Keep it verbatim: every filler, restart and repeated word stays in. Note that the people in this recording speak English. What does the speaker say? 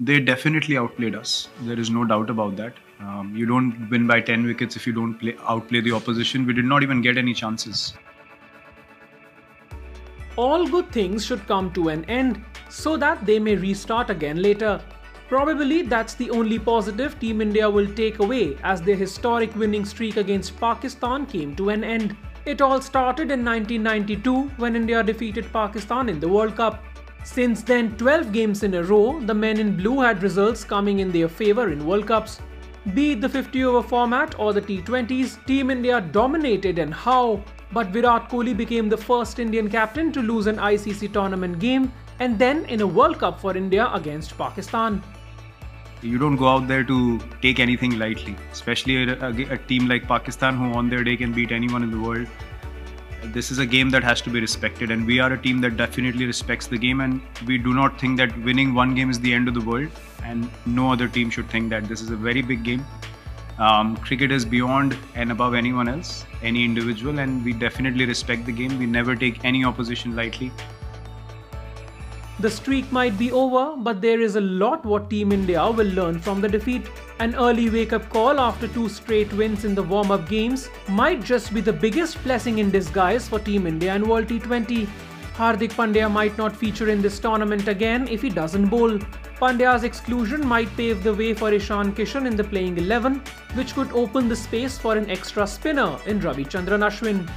They definitely outplayed us. There is no doubt about that. Um, you don't win by ten wickets if you don't play, outplay the opposition. We did not even get any chances. All good things should come to an end so that they may restart again later. Probably that's the only positive Team India will take away as their historic winning streak against Pakistan came to an end. It all started in nineteen ninety-two when India defeated Pakistan in the World Cup. Since then, twelve games in a row, the men in blue had results coming in their favour in World Cups. Be it the fifty over format or the T twenties, Team India dominated, and how. But Virat Kohli became the first Indian captain to lose an I C C tournament game and then in a World Cup for India against Pakistan. You don't go out there to take anything lightly, especially a, a, a team like Pakistan who on their day can beat anyone in the world. This is a game that has to be respected, and we are a team that definitely respects the game, and we do not think that winning one game is the end of the world, and no other team should think that. This is a very big game. Um, cricket is beyond and above anyone else, any individual, and we definitely respect the game. We never take any opposition lightly. The streak might be over, but there is a lot what Team India will learn from the defeat. An early wake-up call after two straight wins in the warm-up games might just be the biggest blessing in disguise for Team India in World T twenty. Hardik Pandya might not feature in this tournament again if he doesn't bowl. Pandya's exclusion might pave the way for Ishan Kishan in the playing eleven, which could open the space for an extra spinner in Ravi Chandra Ashwin.